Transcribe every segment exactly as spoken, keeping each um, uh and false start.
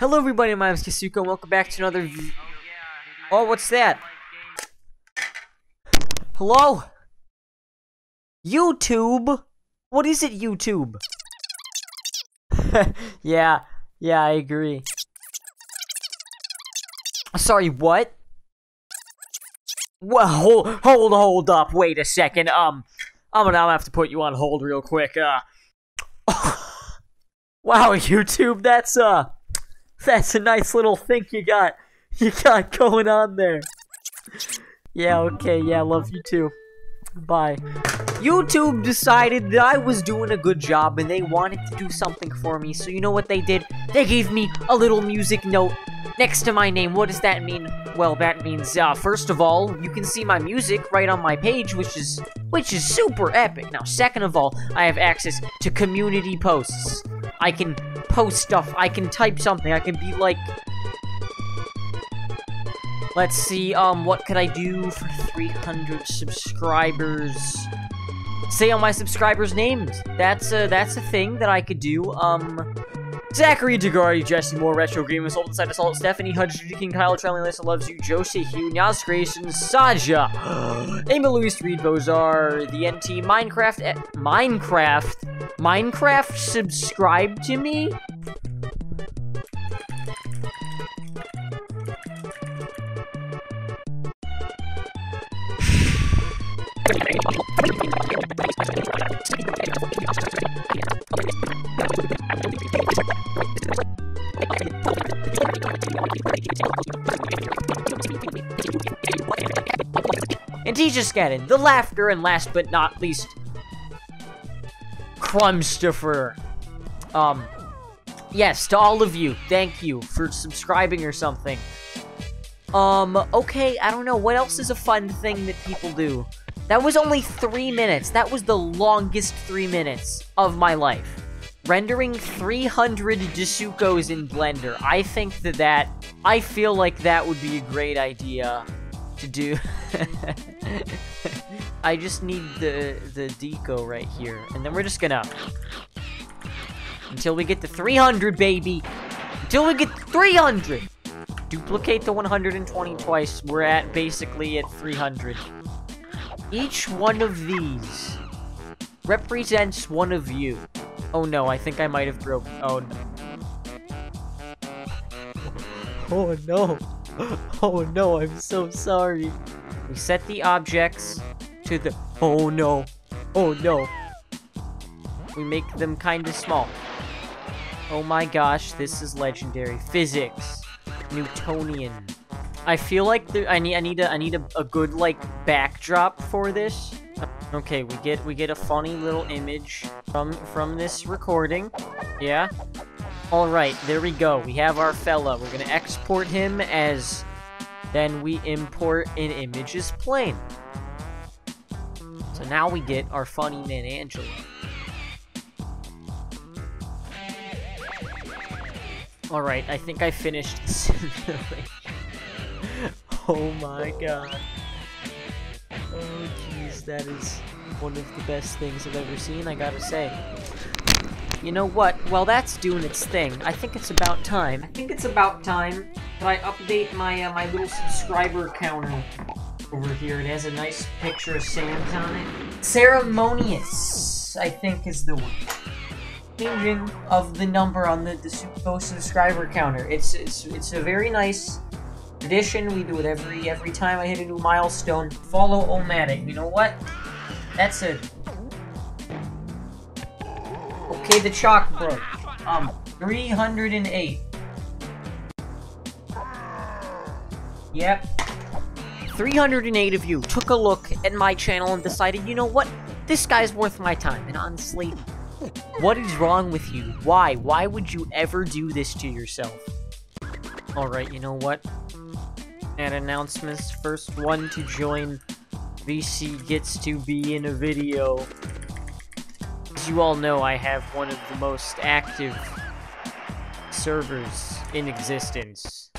Hello everybody, my name is Kisuko and welcome back to another v Oh, what's that? Hello? YouTube? What is it, YouTube? yeah, yeah, I agree. Sorry, what? Well, hold, hold, hold up, wait a second, um, I'm gonna, I'm gonna have to put you on hold real quick, uh. Wow, YouTube, that's, uh, that's a nice little thing you got, you got going on there. Yeah, okay, yeah, love you too. Bye. YouTube decided that I was doing a good job and they wanted to do something for me, so you know what they did? They gave me a little music note next to my name. What does that mean? Well, that means, uh, first of all, you can see my music right on my page, which is, which is super epic. Now, second of all, I have access to community posts. I can post stuff, I can type something, I can be like... Let's see, um, what could I do for three hundred subscribers? Say all my subscribers' names. That's a, that's a thing that I could do. Um, Zachary, Degari, Jesse Moore, Retro Grievous, Old Inside Assault, Stephanie, Hudge, King, Kyle, Charlie, Lisa Loves You, Josie, Hugh, Nas Creation, Saja, Emil, Luis, Reed, Bozar, The N T, Minecraft, e Minecraft, Minecraft, subscribe to me? And T J Scannon, the laughter, and last but not least, Crumbstuffer. Um, yes, to all of you, thank you for subscribing or something. Um, okay, I don't know, what else is a fun thing that people do? That was only three minutes. That was the longest three minutes of my life. Rendering three hundred Disukos in Blender. I think that that... I feel like that would be a great idea to do. I just need the, the deco right here. And then we're just gonna... Until we get to three hundred, baby! Until we get to three hundred! Duplicate the one hundred twenty twice. We're at basically at three hundred. Each one of these represents one of you. Oh no, I think I might have broken. Oh no. Oh no. Oh no, I'm so sorry. We set the objects to the... Oh no. Oh no. We make them kinda small. Oh my gosh, this is legendary. Physics. Newtonian. I feel like there, I need I need a I need a, a good like backdrop for this. Okay, we get we get a funny little image from from this recording. Yeah. All right, there we go. We have our fella. We're gonna export him as, then we import an image as plain. So now we get our funny Nanangelo. All right, I think I finished this. Oh my god. Oh jeez, that is one of the best things I've ever seen, I gotta say. You know what? While that's doing its thing, I think it's about time. I think it's about time that I update my uh, my little subscriber counter over here. It has a nice picture of Sans on it. Ceremonious, I think, is the word. Changing of the number on the, the Disuko subscriber counter. It's it's it's a very nice tradition. We do it every every time I hit a new milestone. Follow Omatic. You know what? That's it. Okay, the chalk broke. Um, three hundred eight. Yep. three hundred eight of you took a look at my channel and decided, you know what? This guy's worth my time. And honestly, what is wrong with you? Why? Why would you ever do this to yourself? Alright, you know what? And announcements, first one to join V C gets to be in a video. As you all know, I have one of the most active servers in existence.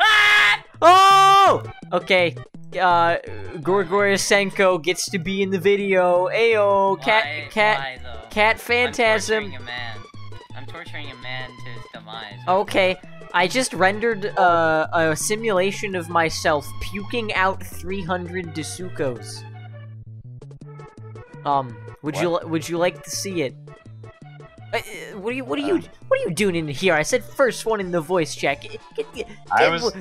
Ah! Oh! Okay, uh, Gorgoriosenko gets to be in the video. Ayo, cat, why, cat, why, cat phantasm. I'm torturing a man. I'm torturing a man to his demise. Okay, I just rendered uh, a simulation of myself puking out three hundred Disukos. Um, would what? you would you like to see it? Uh, what are you what are you uh, what are you doing in here? I said first one in the voice check. Get, get, get, I was...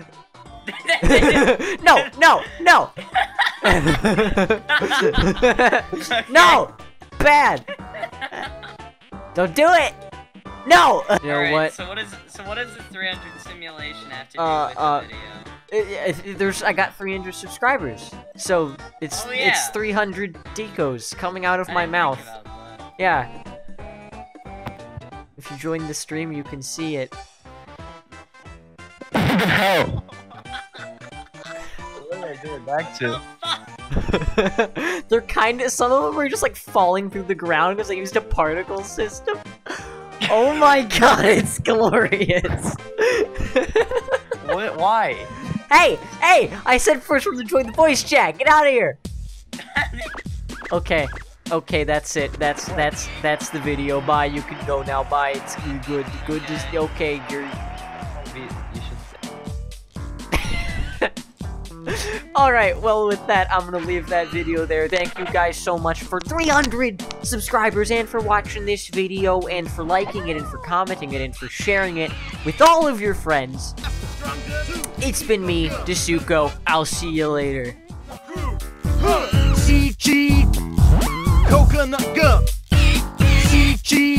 no, no, no. Okay. No, bad. Don't do it! No! You know right, what? So what is so what is the three hundred simulation have to do uh, with uh, the video? It, it, there's I got three hundred subscribers, so it's oh, yeah. it's three hundred decos coming out of I my mouth. Yeah. If you join the stream, you can see it. Oh. What did I do it back to? They're kind of- some of them are just like falling through the ground because they used a particle system. Oh my god, it's glorious! What? Why? Hey! Hey! I said first we're gonna join the voice chat! Get out of here! Okay. Okay, that's it. That's- that's- that's the video. Bye, you can go now. Bye, it's good. Good is- okay, you're- Alright, well with that, I'm gonna leave that video there. Thank you guys so much for three hundred subscribers and for watching this video and for liking it and for commenting it and for sharing it with all of your friends. It's been me, Disuko. I'll see you later. C G Coconut Gum. C G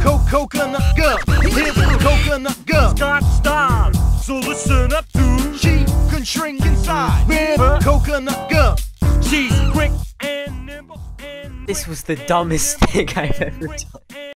Coconut Gum. Here's the coconut gum. Stop, stop. So listen up to she can shrink inside with her coconut gum. She's quick and nimble and this was the dumbest thing I've ever done.